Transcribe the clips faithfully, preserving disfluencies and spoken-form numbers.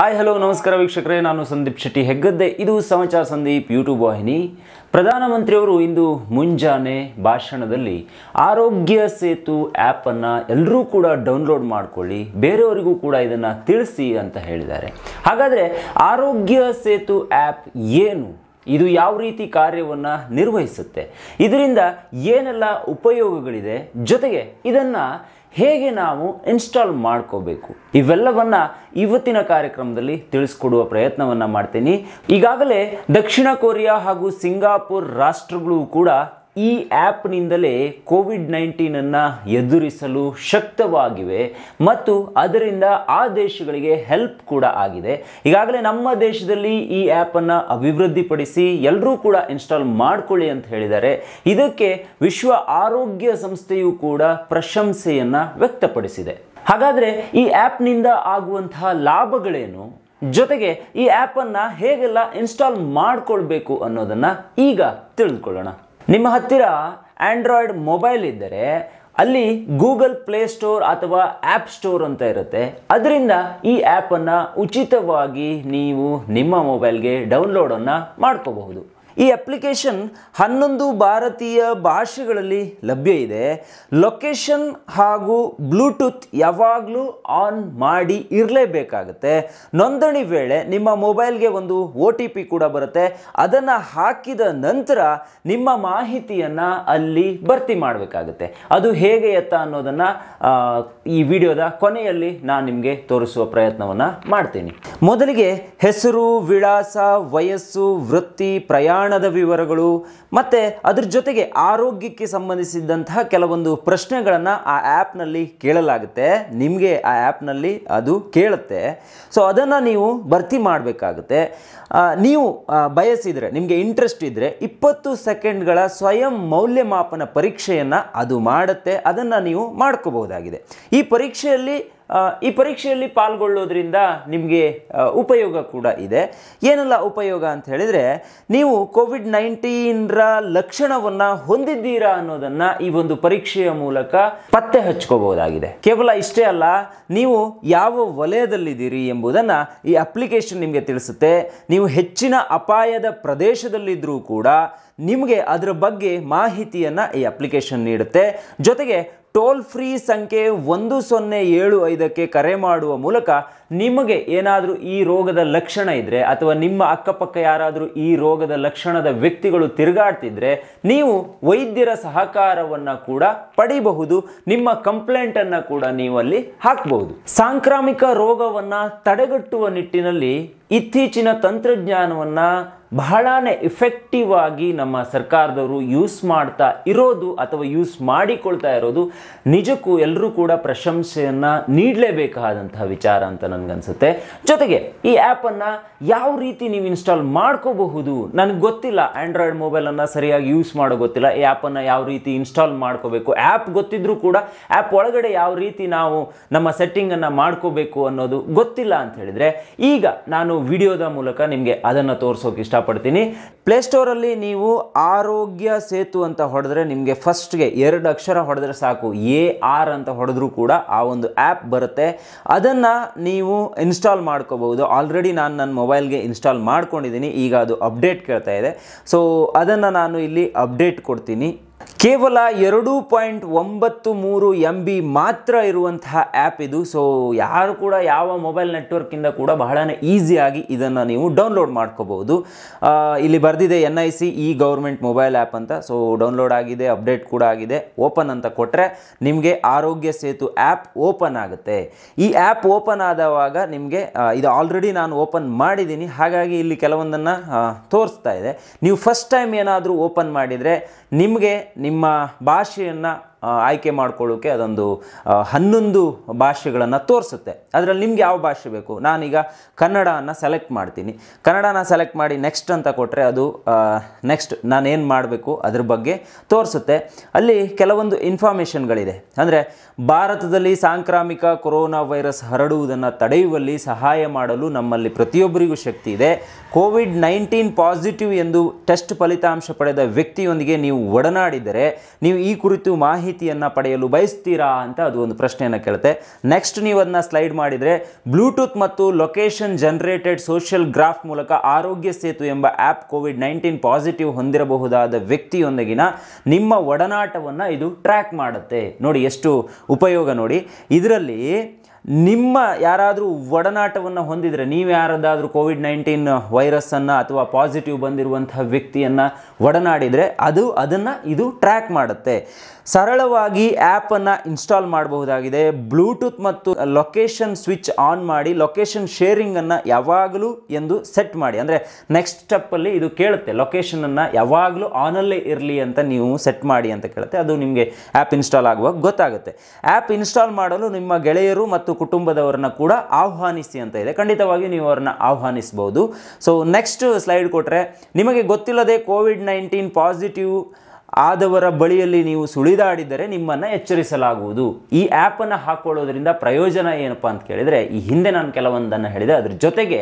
Hi hello ನಮಸ್ಕಾರ ವೀಕ್ಷಕರೇ, ನಾನು ಸಂದೀಪ್ ಶೆಟ್ಟಿ ಹೆಗ್ಗದ್ದೆ. ಇದು ಸಮಾಚಾರ ಸಂದೀಪ್ ಯೂಟ್ಯೂಬ್ ವಾಹಿನಿ. ಪ್ರಧಾನಮಂತ್ರಿಯವರು ಇಂದು ಮುಂಜಾನೆ ಭಾಷಣದಲ್ಲಿ ಆರೋಗ್ಯ ಸೇತು ಆ್ಯಪನ್ನು ಎಲ್ಲರೂ ಕೂಡ ಡೌನ್ಲೋಡ್ ಮಾಡಿಕೊಳ್ಳಿ, ಬೇರೆಯವರಿಗೂ ಕೂಡ ಇದನ್ನು ತಿಳಿಸಿ ಅಂತ ಹೇಳಿದ್ದಾರೆ. ಹಾಗಾದರೆ ಆರೋಗ್ಯ ಸೇತು ಆ್ಯಪ್ ಏನು, ಇದು ಯಾವ ರೀತಿ ಕಾರ್ಯವನ್ನು ನಿರ್ವಹಿಸುತ್ತೆ, ಇದರಿಂದ ಏನೆಲ್ಲ ಉಪಯೋಗಗಳಿದೆ, ಜೊತೆಗೆ ಇದನ್ನು ಹೇಗೆ ನಾವು ಇನ್ಸ್ಟಾಲ್ ಮಾಡ್ಕೋಬೇಕು, ಇವೆಲ್ಲವನ್ನು ಇವತ್ತಿನ ಕಾರ್ಯಕ್ರಮದಲ್ಲಿ ತಿಳಿಸ್ಕೊಡುವ ಪ್ರಯತ್ನವನ್ನು ಮಾಡ್ತೀನಿ. ಈಗಾಗಲೇ ದಕ್ಷಿಣ ಕೊರಿಯಾ ಹಾಗೂ ಸಿಂಗಾಪುರ್ ರಾಷ್ಟ್ರಗಳು ಕೂಡ ಈ ಆ್ಯಪ್ನಿಂದಲೇ ಕೋವಿಡ್ ನೈನ್ಟೀನನ್ನು ಎದುರಿಸಲು ಶಕ್ತವಾಗಿವೆ ಮತ್ತು ಅದರಿಂದ ಆ ದೇಶಗಳಿಗೆ ಹೆಲ್ಪ್ ಕೂಡ ಆಗಿದೆ. ಈಗಾಗಲೇ ನಮ್ಮ ದೇಶದಲ್ಲಿ ಈ ಆ್ಯಪನ್ನು ಅಭಿವೃದ್ಧಿಪಡಿಸಿ ಎಲ್ಲರೂ ಕೂಡ ಇನ್ಸ್ಟಾಲ್ ಮಾಡಿಕೊಳ್ಳಿ ಅಂತ ಹೇಳಿದ್ದಾರೆ. ಇದಕ್ಕೆ ವಿಶ್ವ ಆರೋಗ್ಯ ಸಂಸ್ಥೆಯೂ ಕೂಡ ಪ್ರಶಂಸೆಯನ್ನು ವ್ಯಕ್ತಪಡಿಸಿದೆ. ಹಾಗಾದರೆ ಈ ಆ್ಯಪ್ನಿಂದ ಆಗುವಂತಹ ಲಾಭಗಳೇನು, ಜೊತೆಗೆ ಈ ಆ್ಯಪನ್ನು ಹೇಗೆಲ್ಲ ಇನ್ಸ್ಟಾಲ್ ಮಾಡಿಕೊಳ್ಬೇಕು ಅನ್ನೋದನ್ನು ಈಗ ತಿಳಿದುಕೊಳ್ಳೋಣ. ನಿಮ್ಮ ಹತ್ತಿರ ಆಂಡ್ರಾಯ್ಡ್ ಮೊಬೈಲ್ ಇದ್ದರೆ ಅಲ್ಲಿ ಗೂಗಲ್ ಪ್ಲೇ ಸ್ಟೋರ್ ಅಥವಾ ಆ್ಯಪ್ ಸ್ಟೋರ್ ಅಂತ ಇರುತ್ತೆ. ಅದರಿಂದ ಈ ಆ್ಯಪನ್ನು ಉಚಿತವಾಗಿ ನೀವು ನಿಮ್ಮ ಮೊಬೈಲ್ಗೆ ಡೌನ್ಲೋಡನ್ನು ಮಾಡ್ಕೋಬಹುದು. ಈ ಅಪ್ಲಿಕೇಶನ್ ಹನ್ನೊಂದು ಭಾರತೀಯ ಭಾಷೆಗಳಲ್ಲಿ ಲಭ್ಯ ಇದೆ. ಲೊಕೇಶನ್ ಹಾಗೂ ಬ್ಲೂಟೂತ್ ಯಾವಾಗಲೂ ಆನ್ ಮಾಡಿ ಇರಲೇಬೇಕಾಗುತ್ತೆ. ನೋಂದಣಿ ವೇಳೆ ನಿಮ್ಮ ಮೊಬೈಲ್ಗೆ ಒಂದು ಒ ಟಿ ಪಿ ಕೂಡ ಬರುತ್ತೆ. ಅದನ್ನು ಹಾಕಿದ ನಂತರ ನಿಮ್ಮ ಮಾಹಿತಿಯನ್ನು ಅಲ್ಲಿ ಭರ್ತಿ ಮಾಡಬೇಕಾಗುತ್ತೆ. ಅದು ಹೇಗೆ ಎತ್ತ ಅನ್ನೋದನ್ನು ಈ ವಿಡಿಯೋದ ಕೊನೆಯಲ್ಲಿ ನಾನು ನಿಮಗೆ ತೋರಿಸುವ ಪ್ರಯತ್ನವನ್ನು ಮಾಡ್ತೀನಿ. ಮೊದಲಿಗೆ ಹೆಸರು, ವಿಳಾಸ, ವಯಸ್ಸು, ವೃತ್ತಿ, ಪ್ರಯಾಣ ಹಣದ ವಿವರಗಳು ಮತ್ತು ಅದ್ರ ಜೊತೆಗೆ ಆರೋಗ್ಯಕ್ಕೆ ಸಂಬಂಧಿಸಿದಂತಹ ಕೆಲವೊಂದು ಪ್ರಶ್ನೆಗಳನ್ನು ಆ ಆ್ಯಪ್ನಲ್ಲಿ ಕೇಳಲಾಗುತ್ತೆ. ನಿಮಗೆ ಆ ಆ್ಯಪ್ನಲ್ಲಿ ಅದು ಕೇಳುತ್ತೆ. ಸೊ ಅದನ್ನು ನೀವು ಭರ್ತಿ ಮಾಡಬೇಕಾಗುತ್ತೆ. ನೀವು ಬಯಸಿದರೆ, ನಿಮಗೆ ಇಂಟ್ರೆಸ್ಟ್ ಇದ್ದರೆ ಇಪ್ಪತ್ತು ಸೆಕೆಂಡ್ಗಳ ಸ್ವಯಂ ಮೌಲ್ಯಮಾಪನ ಪರೀಕ್ಷೆಯನ್ನು ಅದು ಮಾಡುತ್ತೆ. ಅದನ್ನು ನೀವು ಮಾಡ್ಕೋಬಹುದಾಗಿದೆ. ಈ ಪರೀಕ್ಷೆಯಲ್ಲಿ ಈ ಪರೀಕ್ಷೆಯಲ್ಲಿ ಪಾಲ್ಗೊಳ್ಳೋದ್ರಿಂದ ನಿಮಗೆ ಉಪಯೋಗ ಕೂಡ ಇದೆ. ಏನೆಲ್ಲ ಉಪಯೋಗ ಅಂತ ಹೇಳಿದರೆ, ನೀವು ಕೋವಿಡ್ ನೈನ್ಟೀನ್ರ ಲಕ್ಷಣವನ್ನು ಹೊಂದಿದ್ದೀರಾ ಅನ್ನೋದನ್ನು ಈ ಒಂದು ಪರೀಕ್ಷೆಯ ಮೂಲಕ ಪತ್ತೆ ಹಚ್ಕೋಬಹುದಾಗಿದೆ. ಕೇವಲ ಇಷ್ಟೇ ಅಲ್ಲ, ನೀವು ಯಾವ ವಲಯದಲ್ಲಿದ್ದೀರಿ ಎಂಬುದನ್ನು ಈ ಅಪ್ಲಿಕೇಶನ್ ನಿಮಗೆ ತಿಳಿಸುತ್ತೆ. ನೀವು ಹೆಚ್ಚಿನ ಅಪಾಯದ ಪ್ರದೇಶದಲ್ಲಿದ್ದರೂ ಕೂಡ ನಿಮಗೆ ಅದರ ಬಗ್ಗೆ ಮಾಹಿತಿಯನ್ನು ಈ ಅಪ್ಲಿಕೇಶನ್ ನೀಡುತ್ತೆ. ಜೊತೆಗೆ ಟೋಲ್ ಫ್ರೀ ಸಂಖ್ಯೆ ಒಂದು ಸೊನ್ನೆ ಏಳು ಐದಕ್ಕೆ ಕರೆ ಮಾಡುವ ಮೂಲಕ ನಿಮಗೆ ಏನಾದರೂ ಈ ರೋಗದ ಲಕ್ಷಣ ಇದ್ದರೆ ಅಥವಾ ನಿಮ್ಮ ಅಕ್ಕಪಕ್ಕ ಯಾರಾದರೂ ಈ ರೋಗದ ಲಕ್ಷಣದ ವ್ಯಕ್ತಿಗಳು ತಿರುಗಾಡ್ತಿದ್ರೆ ನೀವು ವೈದ್ಯರ ಸಹಕಾರವನ್ನು ಕೂಡ ಪಡಿಬಹುದು. ನಿಮ್ಮ ಕಂಪ್ಲೇಂಟನ್ನು ಕೂಡ ನೀವು ಅಲ್ಲಿ ಹಾಕಬಹುದು. ಸಾಂಕ್ರಾಮಿಕ ರೋಗವನ್ನು ತಡೆಗಟ್ಟುವ ನಿಟ್ಟಿನಲ್ಲಿ ಇತ್ತೀಚಿನ ತಂತ್ರಜ್ಞಾನವನ್ನು ಬಹಳನೇ ಎಫೆಕ್ಟಿವ್ ಆಗಿ ನಮ್ಮ ಸರ್ಕಾರದವರು ಯೂಸ್ ಮಾಡ್ತಾ ಇರೋದು ಅಥವಾ ಯೂಸ್ ಮಾಡಿಕೊಳ್ತಾ ಇರೋದು ನಿಜಕ್ಕೂ ಎಲ್ಲರೂ ಕೂಡ ಪ್ರಶಂಸೆಯನ್ನು ನೀಡಲೇಬೇಕಾದಂತಹ ವಿಚಾರ ಅಂತ ನನಗನ್ಸುತ್ತೆ. ಜೊತೆಗೆ ಈ ಆ್ಯಪನ್ನು ಯಾವ ರೀತಿ ನೀವು ಇನ್ಸ್ಟಾಲ್ ಮಾಡ್ಕೋಬಹುದು, ನನಗೆ ಗೊತ್ತಿಲ್ಲ, ಆ್ಯಂಡ್ರಾಯ್ಡ್ ಮೊಬೈಲನ್ನು ಸರಿಯಾಗಿ ಯೂಸ್ ಮಾಡೋ ಗೊತ್ತಿಲ್ಲ, ಈ ಆ್ಯಪನ್ನು ಯಾವ ರೀತಿ ಇನ್ಸ್ಟಾಲ್ ಮಾಡ್ಕೋಬೇಕು, ಆ್ಯಪ್ ಗೊತ್ತಿದ್ರೂ ಕೂಡ ಆ್ಯಪ್ ಒಳಗಡೆ ಯಾವ ರೀತಿ ನಾವು ನಮ್ಮ ಸೆಟ್ಟಿಂಗನ್ನು ಮಾಡ್ಕೋಬೇಕು ಅನ್ನೋದು ಗೊತ್ತಿಲ್ಲ ಅಂತ ಹೇಳಿದರೆ ಈಗ ನಾನು ವಿಡಿಯೋದ ಮೂಲಕ ನಿಮಗೆ ಅದನ್ನು ತೋರಿಸೋಕೆ ಇಷ್ಟಪಡ್ತೀನಿ. ಪ್ಲೇಸ್ಟೋರಲ್ಲಿ ನೀವು ಆರೋಗ್ಯ ಸೇತು ಅಂತ ಹೊಡೆದ್ರೆ ನಿಮಗೆ ಫಸ್ಟ್ಗೆ ಎರಡು ಅಕ್ಷರ ಹೊಡೆದ್ರೆ ಸಾಕು, ಎ ಆರ್ ಅಂತ ಹೊಡೆದ್ರೂ ಕೂಡ ಆ ಒಂದು ಆ್ಯಪ್ ಬರುತ್ತೆ. ಅದನ್ನು ನೀವು ಇನ್ಸ್ಟಾಲ್ ಮಾಡ್ಕೋಬಹುದು. ಆಲ್ರೆಡಿ ನಾನು ನನ್ನ ಮೊಬೈಲ್ಗೆ ಇನ್ಸ್ಟಾಲ್ ಮಾಡ್ಕೊಂಡಿದ್ದೀನಿ. ಈಗ ಅದು ಅಪ್ಡೇಟ್ ಕೇಳ್ತಾ ಇದೆ. ಸೊ ಅದನ್ನು ನಾನು ಇಲ್ಲಿ ಅಪ್ಡೇಟ್ ಕೊಡ್ತೀನಿ. ಕೇವಲ ಎರಡು ಪಾಯಿಂಟ್ ಒಂಬತ್ತು ಮೂರು ಎಂ ಬಿ ಮಾತ್ರ ಇರುವಂತಹ ಆ್ಯಪ್ ಇದು. ಸೊ ಯಾರು ಕೂಡ ಯಾವ ಮೊಬೈಲ್ ನೆಟ್ವರ್ಕಿಂದ ಕೂಡ ಬಹಳನೇ ಈಸಿಯಾಗಿ ಇದನ್ನು ನೀವು ಡೌನ್ಲೋಡ್ ಮಾಡ್ಕೋಬಹುದು. ಇಲ್ಲಿ ಬರೆದಿದೆ N I C E government mobile app ಅಂತ. ಸೊ ಡೌನ್ಲೋಡ್ ಆಗಿದೆ, ಅಪ್ಡೇಟ್ ಕೂಡ ಆಗಿದೆ. ಓಪನ್ ಅಂತ ಕೊಟ್ಟರೆ ನಿಮಗೆ ಆರೋಗ್ಯ ಸೇತು ಆ್ಯಪ್ ಓಪನ್ ಆಗುತ್ತೆ. ಈ ಆ್ಯಪ್ ಓಪನ್ ಆದವಾಗ ನಿಮಗೆ ಇದು ಆಲ್ರೆಡಿ ನಾನು ಓಪನ್ ಮಾಡಿದ್ದೀನಿ, ಹಾಗಾಗಿ ಇಲ್ಲಿ ಕೆಲವೊಂದನ್ನು ತೋರಿಸ್ತಾ ಇದೆ. ನೀವು ಫಸ್ಟ್ ಟೈಮ್ ಏನಾದರೂ ಓಪನ್ ಮಾಡಿದರೆ ನಿಮಗೆ ನಿಮ್ಮ ಭಾಷೆಯನ್ನು ಆಯ್ಕೆ ಮಾಡ್ಕೊಳ್ಳೋಕ್ಕೆ ಅದೊಂದು ಹನ್ನೊಂದು ಭಾಷೆಗಳನ್ನು ತೋರಿಸುತ್ತೆ. ಅದರಲ್ಲಿ ನಿಮ್ಗೆ ಯಾವ ಭಾಷೆ ಬೇಕು, ನಾನೀಗ ಕನ್ನಡವನ್ನು ಸೆಲೆಕ್ಟ್ ಮಾಡ್ತೀನಿ. ಕನ್ನಡನ ಸೆಲೆಕ್ಟ್ ಮಾಡಿ ನೆಕ್ಸ್ಟ್ ಅಂತ ಕೊಟ್ಟರೆ ಅದು ನೆಕ್ಸ್ಟ್ ನಾನೇನು ಮಾಡಬೇಕು ಅದ್ರ ಬಗ್ಗೆ ತೋರಿಸುತ್ತೆ. ಅಲ್ಲಿ ಕೆಲವೊಂದು ಇನ್ಫಾರ್ಮೇಷನ್ಗಳಿದೆ. ಅಂದರೆ ಭಾರತದಲ್ಲಿ ಸಾಂಕ್ರಾಮಿಕ ಕೊರೋನಾ ವೈರಸ್ ಹರಡುವುದನ್ನು ತಡೆಯುವಲ್ಲಿ ಸಹಾಯ ಮಾಡಲು ನಮ್ಮಲ್ಲಿ ಪ್ರತಿಯೊಬ್ಬರಿಗೂ ಶಕ್ತಿ ಇದೆ. ಕೋವಿಡ್ ನೈನ್ಟೀನ್ ಪಾಸಿಟಿವ್ ಎಂದು ಟೆಸ್ಟ್ ಫಲಿತಾಂಶ ಪಡೆದ ವ್ಯಕ್ತಿಯೊಂದಿಗೆ ನೀವು ಒಡನಾಡಿದರೆ ನೀವು ಈ ಕುರಿತು ಮಾಹಿತಿ ಮಾಹಿತಿಯನ್ನು ಪಡೆಯಲು ಬಯಸ್ತೀರಾ ಅಂತ ಅದು ಒಂದು ಪ್ರಶ್ನೆಯನ್ನು ಕೇಳುತ್ತೆ. ನೆಕ್ಸ್ಟ್ ನೀವು ಅದನ್ನ ಸ್ಲೈಡ್ ಮಾಡಿದರೆ ಬ್ಲೂಟೂತ್ ಮತ್ತು ಲೊಕೇಶನ್ ಜನರೇಟೆಡ್ ಸೋಷಿಯಲ್ ಗ್ರಾಫ್ ಮೂಲಕ ಆರೋಗ್ಯ ಸೇತು ಎಂಬ ಆ್ಯಪ್ ಕೋವಿಡ್ ನೈನ್ಟೀನ್ ಪಾಸಿಟಿವ್ ಹೊಂದಿರಬಹುದಾದ ವ್ಯಕ್ತಿಯೊಂದಿಗಿನ ನಿಮ್ಮ ಒಡನಾಟವನ್ನು ಇದು ಟ್ರ್ಯಾಕ್ ಮಾಡುತ್ತೆ. ನೋಡಿ ಎಷ್ಟು ಉಪಯೋಗ ನೋಡಿ. ಇದರಲ್ಲಿ ನಿಮ್ಮ ಯಾರಾದರೂ ಒಡನಾಟವನ್ನು ಹೊಂದಿದರೆ, ನೀವು ಯಾರದ್ದಾದರೂ ಕೋವಿಡ್ ನೈನ್ಟೀನ್ ವೈರಸ್ಸನ್ನು ಅಥವಾ ಪಾಸಿಟಿವ್ ಬಂದಿರುವಂತಹ ವ್ಯಕ್ತಿಯನ್ನು ಒಡನಾಡಿದರೆ ಅದು ಅದನ್ನು ಇದು ಟ್ರ್ಯಾಕ್ ಮಾಡುತ್ತೆ. ಸರಳವಾಗಿ ಆ್ಯಪನ್ನು ಇನ್ಸ್ಟಾಲ್ ಮಾಡಬಹುದಾಗಿದೆ. ಬ್ಲೂಟೂತ್ ಮತ್ತು ಲೊಕೇಶನ್ ಸ್ವಿಚ್ ಆನ್ ಮಾಡಿ ಲೊಕೇಶನ್ ಶೇರಿಂಗನ್ನು ಯಾವಾಗಲೂ ಎಂದು ಸೆಟ್ ಮಾಡಿ, ಅಂದರೆ ನೆಕ್ಸ್ಟ್ ಸ್ಟೆಪ್ಪಲ್ಲಿ ಇದು ಕೇಳುತ್ತೆ ಲೊಕೇಶನನ್ನು ಯಾವಾಗಲೂ ಆನಲ್ಲೇ ಇರಲಿ ಅಂತ ನೀವು ಸೆಟ್ ಮಾಡಿ ಅಂತ ಕೇಳುತ್ತೆ. ಅದು ನಿಮಗೆ ಆ್ಯಪ್ ಇನ್ಸ್ಟಾಲ್ ಆಗುವಾಗ ಗೊತ್ತಾಗುತ್ತೆ. ಆ್ಯಪ್ ಇನ್ಸ್ಟಾಲ್ ಮಾಡಲು ನಿಮ್ಮ ಗೆಳೆಯರು ಮತ್ತು ಕುಟುಂಬದವರನ್ನು ಕೂಡ ಆಹ್ವಾನಿಸಿ ಅಂತ ಇದೆ. ಖಂಡಿತವಾಗಿಯೂ ನೀವು ಅವರನ್ನು ಆಹ್ವಾನಿಸಬಹುದು. ಸೊ ನೆಕ್ಸ್ಟ್ ಸ್ಲೈಡ್ ಕೊಟ್ಟರೆ, ನಿಮಗೆ ಗೊತ್ತಿಲ್ಲದೆ ಕೋವಿಡ್ ನೈನ್ಟೀನ್ ಪಾಸಿಟಿವ್ ಆದವರ ಬಳಿಯಲ್ಲಿ ನೀವು ಸುಳಿದಾಡಿದರೆ ನಿಮ್ಮನ್ನು ಎಚ್ಚರಿಸಲಾಗುವುದು. ಈ ಆ್ಯಪನ್ನು ಹಾಕ್ಕೊಳ್ಳೋದ್ರಿಂದ ಪ್ರಯೋಜನ ಏನಪ್ಪ ಅಂತ ಕೇಳಿದರೆ, ಈ ಹಿಂದೆ ನಾನು ಕೆಲವೊಂದನ್ನು ಹೇಳಿದೆ. ಅದ್ರ ಜೊತೆಗೆ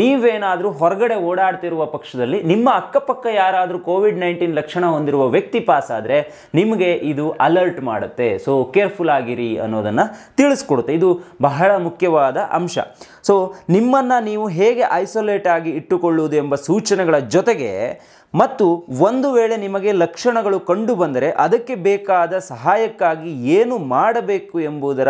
ನೀವೇನಾದರೂ ಹೊರಗಡೆ ಓಡಾಡ್ತಿರುವ ಪಕ್ಷದಲ್ಲಿ ನಿಮ್ಮ ಅಕ್ಕಪಕ್ಕ ಯಾರಾದರೂ ಕೋವಿಡ್ ನೈನ್ಟೀನ್ ಲಕ್ಷಣ ಹೊಂದಿರುವ ವ್ಯಕ್ತಿ ಪಾಸಾದರೆ ನಿಮಗೆ ಇದು ಅಲರ್ಟ್ ಮಾಡುತ್ತೆ. ಸೊ ಕೇರ್ಫುಲ್ ಆಗಿರಿ ಅನ್ನೋದನ್ನು ತಿಳಿಸ್ಕೊಡುತ್ತೆ. ಇದು ಬಹಳ ಮುಖ್ಯವಾದ ಅಂಶ. ಸೊ ನಿಮ್ಮನ್ನು ನೀವು ಹೇಗೆ ಐಸೋಲೇಟ್ ಆಗಿ ಇಟ್ಟುಕೊಳ್ಳುವುದು ಎಂಬ ಸೂಚನೆಗಳ ಜೊತೆಗೆ, ಮತ್ತು ಒಂದು ವೇಳೆ ನಿಮಗೆ ಲಕ್ಷಣಗಳು ಕಂಡು ಬಂದರೆ ಅದಕ್ಕೆ ಬೇಕಾದ ಸಹಾಯಕ್ಕಾಗಿ ಏನು ಮಾಡಬೇಕು ಎಂಬುದರ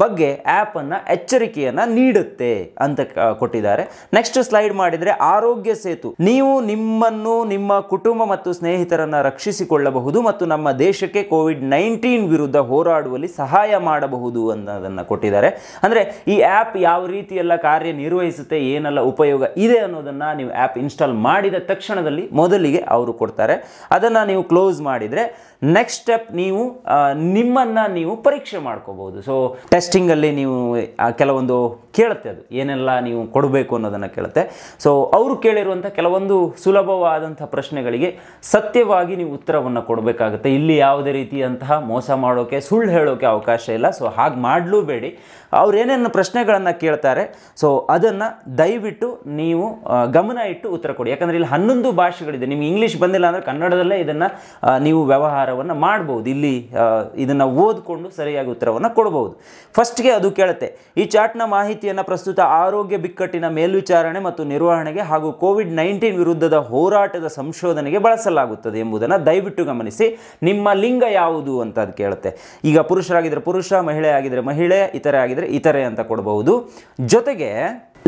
ಬಗ್ಗೆ ಆ್ಯಪನ್ನು ಎಚ್ಚರಿಕೆಯನ್ನು ನೀಡುತ್ತೆ ಅಂತ ಕೊಟ್ಟಿದ್ದಾರೆ. ನೆಕ್ಸ್ಟ್ ಸ್ಲೈಡ್ ಮಾಡಿದರೆ ಆರೋಗ್ಯ ಸೇತು, ನೀವು ನಿಮ್ಮನ್ನು ನಿಮ್ಮ ಕುಟುಂಬ ಮತ್ತು ಸ್ನೇಹಿತರನ್ನು ರಕ್ಷಿಸಿಕೊಳ್ಳಬಹುದು ಮತ್ತು ನಮ್ಮ ದೇಶಕ್ಕೆ ಕೋವಿಡ್ ನೈನ್ಟೀನ್ ವಿರುದ್ಧ ಹೋರಾಡುವಲ್ಲಿ ಸಹಾಯ ಮಾಡಬಹುದು ಅನ್ನೋದನ್ನು ಕೊಟ್ಟಿದ್ದಾರೆ. ಅಂದರೆ ಈ ಆ್ಯಪ್ ಯಾವ ರೀತಿಯೆಲ್ಲ ಕಾರ್ಯನಿರ್ವಹಿಸುತ್ತೆ, ಏನೆಲ್ಲ ಉಪಯೋಗ ಇದೆ ಅನ್ನೋದನ್ನು ನೀವು ಆ್ಯಪ್ ಇನ್ಸ್ಟಾಲ್ ಮಾಡಿದ ತಕ್ಷಣದಲ್ಲಿ ಮೊದಲಿಗೆ ಅವರು ಕೊಡ್ತಾರೆ. ಅದನ್ನು ನೀವು ಕ್ಲೋಸ್ ಮಾಡಿದರೆ ನೆಕ್ಸ್ಟ್ ಸ್ಟೆಪ್ ನೀವು ನಿಮ್ಮನ್ನು ನೀವು ಪರೀಕ್ಷೆ ಮಾಡ್ಕೋಬಹುದು. ಸೊ ಟೆಸ್ಟಿಂಗಲ್ಲಿ ನೀವು ಕೆಲವೊಂದು ಕೇಳುತ್ತೆ, ಅದು ಏನೆಲ್ಲ ನೀವು ಕೊಡಬೇಕು ಅನ್ನೋದನ್ನು ಕೇಳುತ್ತೆ. ಸೊ ಅವರು ಕೇಳಿರುವಂಥ ಕೆಲವೊಂದು ಸುಲಭವಾದಂಥ ಪ್ರಶ್ನೆಗಳಿಗೆ ಸತ್ಯವಾಗಿ ನೀವು ಉತ್ತರವನ್ನು ಕೊಡಬೇಕಾಗುತ್ತೆ. ಇಲ್ಲಿ ಯಾವುದೇ ರೀತಿಯಂತಹ ಮೋಸ ಮಾಡೋಕ್ಕೆ, ಸುಳ್ಳು ಹೇಳೋಕ್ಕೆ ಅವಕಾಶ ಇಲ್ಲ. ಸೊ ಹಾಗೆ ಮಾಡಲೂಬೇಡಿ. ಅವ್ರು ಏನೇನು ಪ್ರಶ್ನೆಗಳನ್ನು ಕೇಳ್ತಾರೆ ಸೊ ಅದನ್ನು ದಯವಿಟ್ಟು ನೀವು ಗಮನ ಇಟ್ಟು ಉತ್ತರ ಕೊಡಿ. ಯಾಕಂದರೆ ಇಲ್ಲಿ ಹನ್ನೊಂದು ಭಾಷೆಗಳಿದೆ. ನಿಮ್ಗೆ ಇಂಗ್ಲೀಷ್ ಬಂದಿಲ್ಲ ಅಂದರೆ ಕನ್ನಡದಲ್ಲೇ ಇದನ್ನು ನೀವು ವ್ಯವಹಾರವನ್ನು ಮಾಡ್ಬೋದು. ಇಲ್ಲಿ ಇದನ್ನು ಓದಿಕೊಂಡು ಸರಿಯಾಗಿ ಉತ್ತರವನ್ನು ಕೊಡ್ಬೋದು. ಫಸ್ಟ್ಗೆ ಅದು ಕೇಳುತ್ತೆ, ಈ ಚಾರ್ಟ್ನ ಮಾಹಿತಿಯನ್ನು ಪ್ರಸ್ತುತ ಆರೋಗ್ಯ ಬಿಕ್ಕಟ್ಟಿನ ಮೇಲ್ವಿಚಾರಣೆ ಮತ್ತು ನಿರ್ವಹಣೆಗೆ ಹಾಗೂ ಕೋವಿಡ್ ನೈನ್ಟೀನ್ ವಿರುದ್ಧದ ಹೋರಾಟದ ಸಂಶೋಧನೆಗೆ ಬಳಸಲಾಗುತ್ತದೆ ಎಂಬುದನ್ನು ದಯವಿಟ್ಟು ಗಮನಿಸಿ. ನಿಮ್ಮ ಲಿಂಗ ಯಾವುದು ಅಂತ ಅದು ಕೇಳುತ್ತೆ. ಈಗ ಪುರುಷರಾಗಿದ್ದರೆ ಪುರುಷ, ಮಹಿಳೆ ಆಗಿದ್ದರೆ ಮಹಿಳೆ, ಇತರೆ ಆಗಿದ್ದರೆ ಇತರೆ ಅಂತ ಕೊಡಬಹುದು. ಜೊತೆಗೆ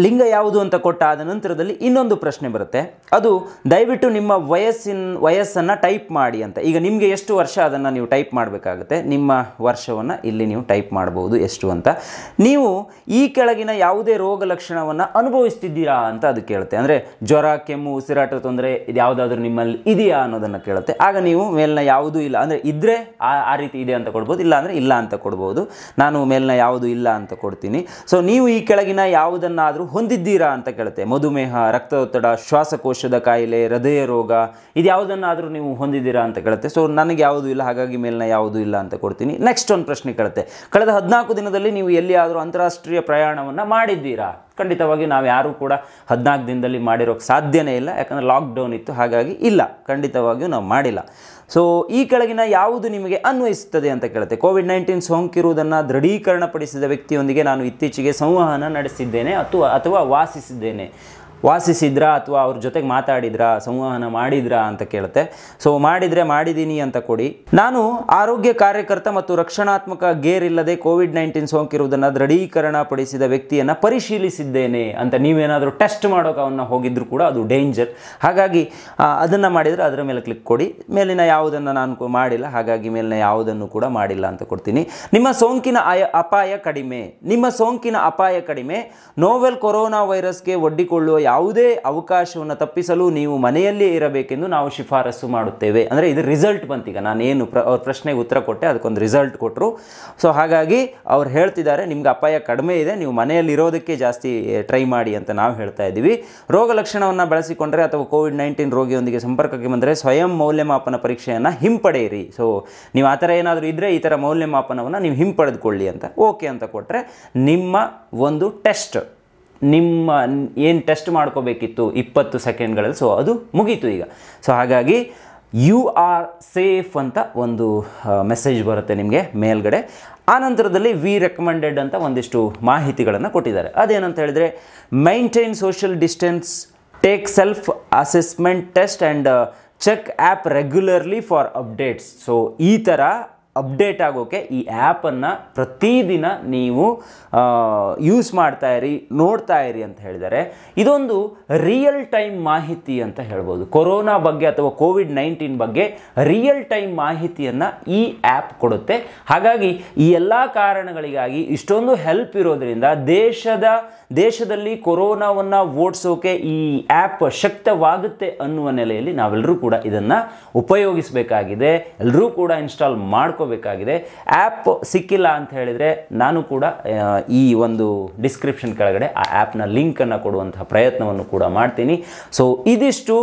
ಲಿಂಗ ಯಾವುದು ಅಂತ ಕೊಟ್ಟ ಆದ ನಂತರದಲ್ಲಿ ಇನ್ನೊಂದು ಪ್ರಶ್ನೆ ಬರುತ್ತೆ. ಅದು ದಯವಿಟ್ಟು ನಿಮ್ಮ ವಯಸ್ಸಿನ ವಯಸ್ಸನ್ನು ಟೈಪ್ ಮಾಡಿ ಅಂತ. ಈಗ ನಿಮಗೆ ಎಷ್ಟು ವರ್ಷ ಅದನ್ನು ನೀವು ಟೈಪ್ ಮಾಡಬೇಕಾಗುತ್ತೆ. ನಿಮ್ಮ ವರ್ಷವನ್ನು ಇಲ್ಲಿ ನೀವು ಟೈಪ್ ಮಾಡ್ಬೋದು ಎಷ್ಟು ಅಂತ. ನೀವು ಈ ಕೆಳಗಿನ ಯಾವುದೇ ರೋಗ ಲಕ್ಷಣವನ್ನು ಅನುಭವಿಸ್ತಿದ್ದೀರಾ ಅಂತ ಅದು ಕೇಳುತ್ತೆ. ಅಂದರೆ ಜ್ವರ, ಕೆಮ್ಮು, ಉಸಿರಾಟದ ತೊಂದರೆ ಇದು ಯಾವುದಾದ್ರೂ ನಿಮ್ಮಲ್ಲಿ ಇದೆಯಾ ಅನ್ನೋದನ್ನು ಕೇಳುತ್ತೆ. ಆಗ ನೀವು ಮೇಲಿನ ಯಾವುದೂ ಇಲ್ಲ ಅಂದರೆ ಇದ್ದರೆ ಆ ರೀತಿ ಇದೆ ಅಂತ ಕೊಡ್ಬೋದು, ಇಲ್ಲ ಅಂದರೆ ಇಲ್ಲ ಅಂತ ಕೊಡ್ಬೋದು. ನಾನು ಮೇಲಿನ ಯಾವುದೂ ಇಲ್ಲ ಅಂತ ಕೊಡ್ತೀನಿ. ಸೊ ನೀವು ಈ ಕೆಳಗಿನ ಯಾವುದನ್ನಾದರೂ ಹೊಂದಿದ್ದೀರಾ ಅಂತ ಕೇಳುತ್ತೆ. ಮಧುಮೇಹ, ರಕ್ತದೊತ್ತಡ, ಶ್ವಾಸಕೋಶದ ಕಾಯಿಲೆ, ಹೃದಯ ರೋಗ ಇದು ಯಾವುದನ್ನಾದರೂ ನೀವು ಹೊಂದಿದ್ದೀರಾ ಅಂತ ಕೇಳುತ್ತೆ. ಸೊ ನನಗೆ ಯಾವುದೂ ಇಲ್ಲ, ಹಾಗಾಗಿ ಮೇಲಿನ ಯಾವುದೂ ಇಲ್ಲ ಅಂತ ಕೊಡ್ತೀನಿ. ನೆಕ್ಸ್ಟ್ ಒಂದು ಪ್ರಶ್ನೆ ಕೇಳುತ್ತೆ, ಕಳೆದ ಹದಿನಾಲ್ಕು ದಿನದಲ್ಲಿ ನೀವು ಎಲ್ಲಿಯಾದರೂ ಅಂತಾರಾಷ್ಟ್ರೀಯ ಪ್ರಯಾಣವನ್ನು ಮಾಡಿದ್ದೀರಾ? ಖಂಡಿತವಾಗಿ ನಾವು ಯಾರೂ ಕೂಡ ಹದಿನಾಲ್ಕು ದಿನದಲ್ಲಿ ಮಾಡಿರೋಕ್ಕೆ ಸಾಧ್ಯನೇ ಇಲ್ಲ. ಯಾಕಂದರೆ ಲಾಕ್ಡೌನ್ ಇತ್ತು, ಹಾಗಾಗಿ ಇಲ್ಲ, ಖಂಡಿತವಾಗಿಯೂ ನಾವು ಮಾಡಿಲ್ಲ. ಸೊ ಈ ಕೆಳಗಿನ ಯಾವುದು ನಿಮಗೆ ಅನ್ವಯಿಸುತ್ತದೆ ಅಂತ ಕೇಳುತ್ತೆ. ಕೋವಿಡ್ ನೈನ್ಟೀನ್ ಸೋಂಕಿರುವುದನ್ನು ದೃಢೀಕರಣಪಡಿಸಿದ ವ್ಯಕ್ತಿಯೊಂದಿಗೆ ನಾನು ಇತ್ತೀಚೆಗೆ ಸಂವಹನ ನಡೆಸಿದ್ದೇನೆ ಅಥವಾ ಅಥವಾ ವಾಸಿಸಿದ್ದೇನೆ ವಾಸಿಸಿದ್ರಾ ಅಥವಾ ಅವ್ರ ಜೊತೆಗೆ ಮಾತಾಡಿದ್ರಾ, ಸಂವಹನ ಮಾಡಿದ್ರಾ ಅಂತ ಕೇಳುತ್ತೆ. ಸೊ ಮಾಡಿದರೆ ಮಾಡಿದ್ದೀನಿ ಅಂತ ಕೊಡಿ. ನಾನು ಆರೋಗ್ಯ ಕಾರ್ಯಕರ್ತ ಮತ್ತು ರಕ್ಷಣಾತ್ಮಕ ಗೇರಿಲ್ಲದೆ ಕೋವಿಡ್ ನೈನ್ಟೀನ್ ಸೋಂಕಿರುವುದನ್ನು ದೃಢೀಕರಣ ಪಡಿಸಿದ ವ್ಯಕ್ತಿಯನ್ನು ಪರಿಶೀಲಿಸಿದ್ದೇನೆ ಅಂತ. ನೀವೇನಾದರೂ ಟೆಸ್ಟ್ ಮಾಡೋಕೆ ಅವನ್ನ ಹೋಗಿದ್ರು ಕೂಡ ಅದು ಡೇಂಜರ್, ಹಾಗಾಗಿ ಅದನ್ನು ಮಾಡಿದರೆ ಅದರ ಮೇಲೆ ಕ್ಲಿಕ್ ಕೊಡಿ. ಮೇಲಿನ ಯಾವುದನ್ನು ನಾನು ಮಾಡಿಲ್ಲ, ಹಾಗಾಗಿ ಮೇಲಿನ ಯಾವುದನ್ನು ಕೂಡ ಮಾಡಿಲ್ಲ ಅಂತ ಕೊಡ್ತೀನಿ. ನಿಮ್ಮ ಸೋಂಕಿನ ಅಪಾಯ ಕಡಿಮೆ ನಿಮ್ಮ ಸೋಂಕಿನ ಅಪಾಯ ಕಡಿಮೆ ನೋವೆಲ್ ಕೊರೋನಾ ವೈರಸ್ಗೆ ಒಡ್ಡಿಕೊಳ್ಳುವ ಯಾವುದೇ ಅವಕಾಶವನ್ನು ತಪ್ಪಿಸಲು ನೀವು ಮನೆಯಲ್ಲೇ ಇರಬೇಕೆಂದು ನಾವು ಶಿಫಾರಸು ಮಾಡುತ್ತೇವೆ. ಅಂದರೆ ಇದು ರಿಸಲ್ಟ್ ಬಂತೀಗ, ನಾನೇನು ಪ್ರ ಅವ್ರ ಪ್ರಶ್ನೆಗೆ ಉತ್ತರ ಕೊಟ್ಟೆ, ಅದಕ್ಕೊಂದು ರಿಸಲ್ಟ್ ಕೊಟ್ಟರು. ಸೊ ಹಾಗಾಗಿ ಅವ್ರು ಹೇಳ್ತಿದ್ದಾರೆ ನಿಮ್ಗೆ ಅಪಾಯ ಕಡಿಮೆ ಇದೆ, ನೀವು ಮನೆಯಲ್ಲಿರೋದಕ್ಕೆ ಜಾಸ್ತಿ ಟ್ರೈ ಮಾಡಿ ಅಂತ ನಾವು ಹೇಳ್ತಾ ಇದ್ದೀವಿ. ರೋಗ ಲಕ್ಷಣವನ್ನು ಬಳಸಿಕೊಂಡರೆ ಅಥವಾ ಕೋವಿಡ್ ನೈನ್ಟೀನ್ ರೋಗಿಯೊಂದಿಗೆ ಸಂಪರ್ಕಕ್ಕೆ ಬಂದರೆ ಸ್ವಯಂ ಮೌಲ್ಯಮಾಪನ ಪರೀಕ್ಷೆಯನ್ನು ಹಿಂಪಡೆಯಿರಿ. ಸೊ ನೀವು ಆ ಥರ ಏನಾದರೂ ಇದ್ದರೆ ಈ ಥರ ಮೌಲ್ಯಮಾಪನವನ್ನು ನೀವು ಹಿಂಪಡೆದುಕೊಳ್ಳಿ ಅಂತ ಓಕೆ ಅಂತ ಕೊಟ್ಟರೆ ನಿಮ್ಮ ಒಂದು ಟೆಸ್ಟ್, ನಿಮ್ಮ ಏನು ಟೆಸ್ಟ್ ಮಾಡ್ಕೋಬೇಕಿತ್ತು ಇಪ್ಪತ್ತು ಸೆಕೆಂಡ್ಗಳಲ್ಲಿ, ಸೊ ಅದು ಮುಗೀತು ಈಗ. ಸೊ ಹಾಗಾಗಿ ಯು ಆರ್ ಸೇಫ್ ಅಂತ ಒಂದು ಮೆಸೇಜ್ ಬರುತ್ತೆ ನಿಮಗೆ ಮೇಲ್ಗಡೆ. ಆ ನಂತರದಲ್ಲಿ ವಿ ರೆಕಮೆಂಡೆಡ್ ಅಂತ ಒಂದಿಷ್ಟು ಮಾಹಿತಿಗಳನ್ನು ಕೊಟ್ಟಿದ್ದಾರೆ. ಅದೇನಂತ ಹೇಳಿದರೆ maintain social distance, take self assessment test and check app regularly for updates. So ಈ ಥರ ಅಪ್ಡೇಟ್ ಆಗೋಕ್ಕೆ ಈ ಆ್ಯಪನ್ನು ಪ್ರತಿದಿನ ನೀವು ಯೂಸ್ ಮಾಡ್ತಾ ಇರಿ, ನೋಡ್ತಾ ಇರಿ ಅಂತ ಹೇಳಿದ್ದಾರೆ. ಇದೊಂದು ರಿಯಲ್ ಟೈಮ್ ಮಾಹಿತಿ ಅಂತ ಹೇಳ್ಬೋದು. ಕೊರೋನಾ ಬಗ್ಗೆ ಅಥವಾ ಕೋವಿಡ್ ನೈನ್ಟೀನ್ ಬಗ್ಗೆ ರಿಯಲ್ ಟೈಮ್ ಮಾಹಿತಿಯನ್ನು ಈ ಆ್ಯಪ್ ಕೊಡುತ್ತೆ. ಹಾಗಾಗಿ ಈ ಎಲ್ಲ ಕಾರಣಗಳಿಗಾಗಿ ಇಷ್ಟೊಂದು ಹೆಲ್ಪ್ ಇರೋದರಿಂದ ದೇಶದ ದೇಶದಲ್ಲಿ ಕೊರೋನಾವನ್ನು ಓಡಿಸೋಕೆ ಈ ಆ್ಯಪ್ ಶಕ್ತವಾಗುತ್ತೆ ಅನ್ನುವ ನೆಲೆಯಲ್ಲಿ ನಾವೆಲ್ಲರೂ ಕೂಡ ಇದನ್ನು ಉಪಯೋಗಿಸಬೇಕಾಗಿದೆ, ಎಲ್ಲರೂ ಕೂಡ ಇನ್ಸ್ಟಾಲ್ ಮಾಡ್ಕೊಂಡು ಬೇಕಾಗಿದೆ. ಆ್ಯಪ್ ಸಿಕ್ಕಿಲ್ಲ ಅಂತ ಹೇಳಿದರೆ ನಾನು ಕೂಡ ಈ ಒಂದು ಡಿಸ್ಕ್ರಿಪ್ಷನ್ ಕೆಳಗಡೆ ಆ ಆ್ಯಪ್ನ ಲಿಂಕನ್ನು ಕೊಡುವಂತಹ ಪ್ರಯತ್ನವನ್ನು ಕೂಡ ಮಾಡ್ತೀನಿ. ಸೊ ಇದಿಷ್ಟು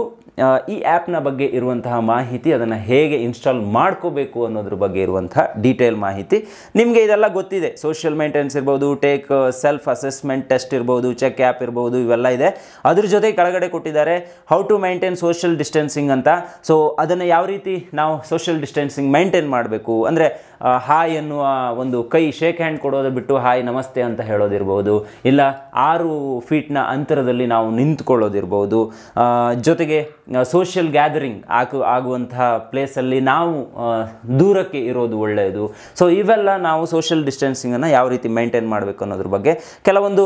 ಈ ಆ್ಯಪ್ನ ಬಗ್ಗೆ ಇರುವಂತಹ ಮಾಹಿತಿ, ಅದನ್ನು ಹೇಗೆ ಇನ್ಸ್ಟಾಲ್ ಮಾಡ್ಕೋಬೇಕು ಅನ್ನೋದ್ರ ಬಗ್ಗೆ ಇರುವಂತಹ ಡೀಟೇಲ್ ಮಾಹಿತಿ. ನಿಮಗೆ ಇದೆಲ್ಲ ಗೊತ್ತಿದೆ, ಸೋಷಿಯಲ್ ಮೇಂಟೆನೆನ್ಸ್ ಇರ್ಬೋದು, ಟೇಕ್ ಸೆಲ್ಫ್ ಅಸೆಸ್ಮೆಂಟ್ ಟೆಸ್ಟ್ ಇರ್ಬೋದು, ಚೆಕ್ ಆ್ಯಪ್ ಇರ್ಬೋದು, ಇವೆಲ್ಲ ಇದೆ. ಅದ್ರ ಜೊತೆ ಕೆಳಗಡೆ ಕೊಟ್ಟಿದ್ದಾರೆ how to maintain social distancing ಅಂತ. ಸೊ ಅದನ್ನು ಯಾವ ರೀತಿ ನಾವು ಸೋಷಿಯಲ್ ಡಿಸ್ಟೆನ್ಸಿಂಗ್ ಮೈಂಟೈನ್ ಮಾಡಬೇಕು ಅಂದರೆ ಹಾಯ್ ಅನ್ನುವ ಒಂದು ಕೈ ಶೇಕ್ ಹ್ಯಾಂಡ್ ಕೊಡೋದು ಬಿಟ್ಟು ಹಾಯ್ ನಮಸ್ತೆ ಅಂತ ಹೇಳೋದಿರ್ಬೋದು, ಇಲ್ಲ ಆರು ಫೀಟ್ನ ಅಂತರದಲ್ಲಿ ನಾವು ನಿಂತ್ಕೊಳ್ಳೋದಿರ್ಬೋದು. ಜೊತೆಗೆ ಸೋಷಿಯಲ್ ಗ್ಯಾದರಿಂಗ್ ಆಗು ಆಗುವಂತಹ ಪ್ಲೇಸಲ್ಲಿ ನಾವು ದೂರಕ್ಕೆ ಇರೋದು ಒಳ್ಳೆಯದು. ಸೊ ಇವೆಲ್ಲ ನಾವು ಸೋಷಿಯಲ್ ಡಿಸ್ಟೆನ್ಸಿಂಗನ್ನು ಯಾವ ರೀತಿ ಮೈಂಟೈನ್ ಮಾಡಬೇಕು ಅನ್ನೋದ್ರ ಬಗ್ಗೆ, ಕೆಲವೊಂದು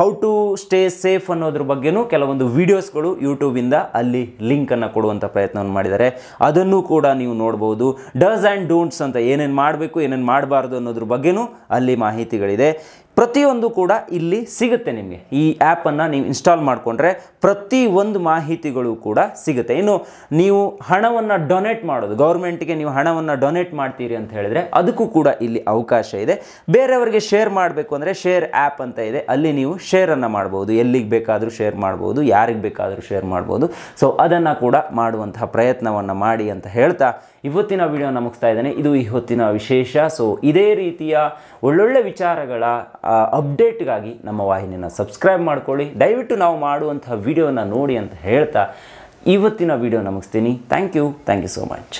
ಹೌ ಟು ಸ್ಟೇ ಸೇಫ್ ಅನ್ನೋದ್ರ ಬಗ್ಗೆನೂ ಕೆಲವೊಂದು ವೀಡಿಯೋಸ್ಗಳು ಯೂಟ್ಯೂಬಿಂದ ಅಲ್ಲಿ ಲಿಂಕನ್ನು ಕೊಡುವಂಥ ಪ್ರಯತ್ನವನ್ನು ಮಾಡಿದ್ದಾರೆ, ಅದನ್ನು ಕೂಡ ನೀವು ನೋಡ್ಬೋದು. ಡಸ್ ಆ್ಯಂಡ್ ಡೋಂಟ್ಸ್ ಅಂತ ಏನೇನು ಮಾಡಬೇಕು ಏನೇನು ಮಾಡಬಾರ್ದು ಅನ್ನೋದ್ರ ಬಗ್ಗೆನೂ ಅಲ್ಲಿ ಮಾಹಿತಿಗಳಿದೆ. ಪ್ರತಿಯೊಂದು ಕೂಡ ಇಲ್ಲಿ ಸಿಗುತ್ತೆ ನಿಮಗೆ. ಈ ಆ್ಯಪನ್ನು ನೀವು ಇನ್ಸ್ಟಾಲ್ ಮಾಡಿಕೊಂಡ್ರೆ ಪ್ರತಿಯೊಂದು ಮಾಹಿತಿಗಳು ಕೂಡ ಸಿಗುತ್ತೆ. ಇನ್ನು ನೀವು ಹಣವನ್ನು ಡೊನೇಟ್ ಮಾಡೋದು, ಗೌರ್ಮೆಂಟ್ಗೆ ನೀವು ಹಣವನ್ನು ಡೊನೇಟ್ ಮಾಡ್ತೀರಿ ಅಂತ ಹೇಳಿದರೆ ಅದಕ್ಕೂ ಕೂಡ ಇಲ್ಲಿ ಅವಕಾಶ ಇದೆ. ಬೇರೆಯವರಿಗೆ ಶೇರ್ ಮಾಡಬೇಕು ಅಂದರೆ ಶೇರ್ ಆ್ಯಪ್ ಅಂತ ಇದೆ, ಅಲ್ಲಿ ನೀವು ಶೇರನ್ನು ಮಾಡ್ಬೋದು, ಎಲ್ಲಿಗೆ ಬೇಕಾದರೂ ಶೇರ್ ಮಾಡ್ಬೋದು, ಯಾರಿಗೆ ಬೇಕಾದರೂ ಶೇರ್ ಮಾಡ್ಬೋದು. ಸೊ ಅದನ್ನು ಕೂಡ ಮಾಡುವಂತಹ ಪ್ರಯತ್ನವನ್ನು ಮಾಡಿ ಅಂತ ಹೇಳ್ತಾ ಇವತ್ತಿನ ವಿಡಿಯೋನ ಮುಗಿಸ್ತಾ ಇದ್ದೇನೆ. ಇದು ಇವತ್ತಿನ ವಿಶೇಷ. ಸೊ ಇದೇ ರೀತಿಯ ಒಳ್ಳೊಳ್ಳೆ ವಿಚಾರಗಳ ಅಪ್ಡೇಟ್ಗಾಗಿ ನಮ್ಮ ವಾಹಿನಿಯನ್ನು ಸಬ್ಸ್ಕ್ರೈಬ್ ಮಾಡ್ಕೊಳ್ಳಿ, ದಯವಿಟ್ಟು ನಾವು ಮಾಡುವಂಥ ವಿಡಿಯೋನ ನೋಡಿ ಅಂತ ಹೇಳ್ತಾ ಇವತ್ತಿನ ವಿಡಿಯೋ ಮುಗಿಸ್ತೀನಿ. Thank you, thank you so much.